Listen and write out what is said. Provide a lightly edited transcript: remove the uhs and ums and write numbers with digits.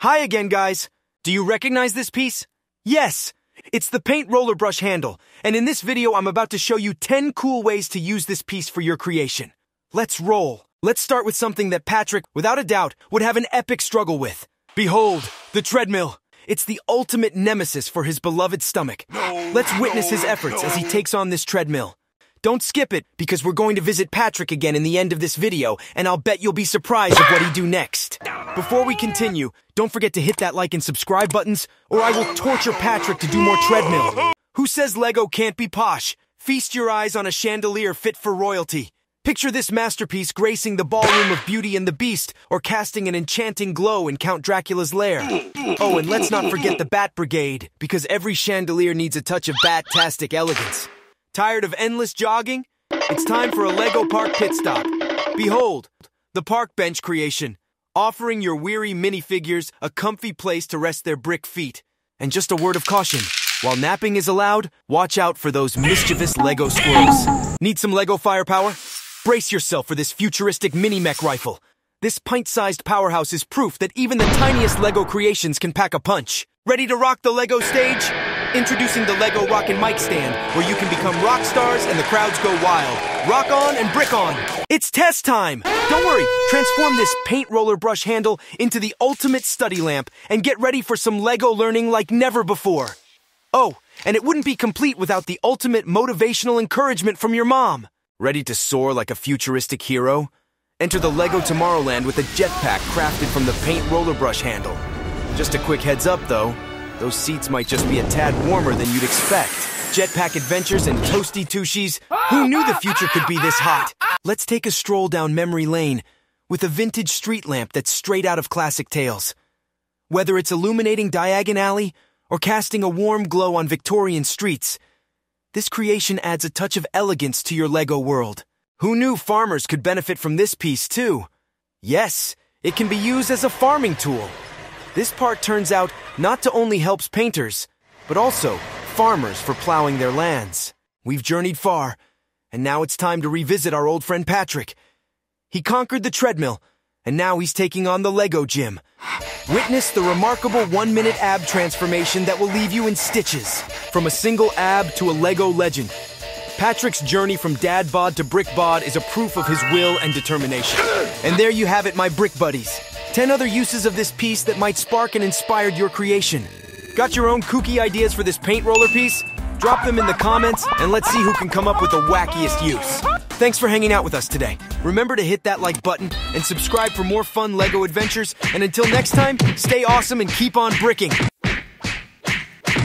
Hi again, guys. Do you recognize this piece? Yes, it's the paint roller brush handle, and in this video I'm about to show you 10 cool ways to use this piece for your creation. Let's roll. Let's start with something that Patrick, without a doubt, would have an epic struggle with. Behold, the treadmill. It's the ultimate nemesis for his beloved stomach. Let's witness his efforts as he takes on this treadmill. Don't skip it, because we're going to visit Patrick again in the end of this video, and I'll bet you'll be surprised at what he do next. Before we continue, don't forget to hit that like and subscribe buttons, or I will torture Patrick to do more treadmill. Who says Lego can't be posh? Feast your eyes on a chandelier fit for royalty. Picture this masterpiece gracing the ballroom of Beauty and the Beast, or casting an enchanting glow in Count Dracula's lair. Oh, and let's not forget the Bat Brigade, because every chandelier needs a touch of bat-tastic elegance. Tired of endless jogging? It's time for a Lego Park pit stop. Behold, the park bench creation, offering your weary minifigures a comfy place to rest their brick feet. And just a word of caution, while napping is allowed, watch out for those mischievous Lego squirrels. Need some Lego firepower? Brace yourself for this futuristic mini-mech rifle. This pint-sized powerhouse is proof that even the tiniest Lego creations can pack a punch. Ready to rock the Lego stage? Introducing the Lego Rock and Mike stand, where you can become rock stars and the crowds go wild. Rock on and brick on. It's test time. Don't worry, transform this paint roller brush handle into the ultimate study lamp and get ready for some Lego learning like never before. Oh, and it wouldn't be complete without the ultimate motivational encouragement from your mom. Ready to soar like a futuristic hero? Enter the Lego Tomorrowland with a jetpack crafted from the paint roller brush handle. Just a quick heads up though, those seats might just be a tad warmer than you'd expect. Jetpack adventures and toasty tushies. Who knew the future could be this hot? Let's take a stroll down memory lane with a vintage street lamp that's straight out of classic tales. Whether it's illuminating Diagon Alley or casting a warm glow on Victorian streets, this creation adds a touch of elegance to your Lego world. Who knew farmers could benefit from this piece too? Yes, it can be used as a farming tool. This part turns out not to only helps painters, but also farmers for plowing their lands. We've journeyed far, and now it's time to revisit our old friend Patrick. He conquered the treadmill, and now he's taking on the Lego gym. Witness the remarkable one-minute ab transformation that will leave you in stitches. From a single ab to a Lego legend, Patrick's journey from dad bod to brick bod is a proof of his will and determination. And there you have it, my brick buddies. 10 other uses of this piece that might spark and inspire your creation. Got your own kooky ideas for this paint roller piece? Drop them in the comments and let's see who can come up with the wackiest use. Thanks for hanging out with us today. Remember to hit that like button and subscribe for more fun Lego adventures. And until next time, stay awesome and keep on bricking.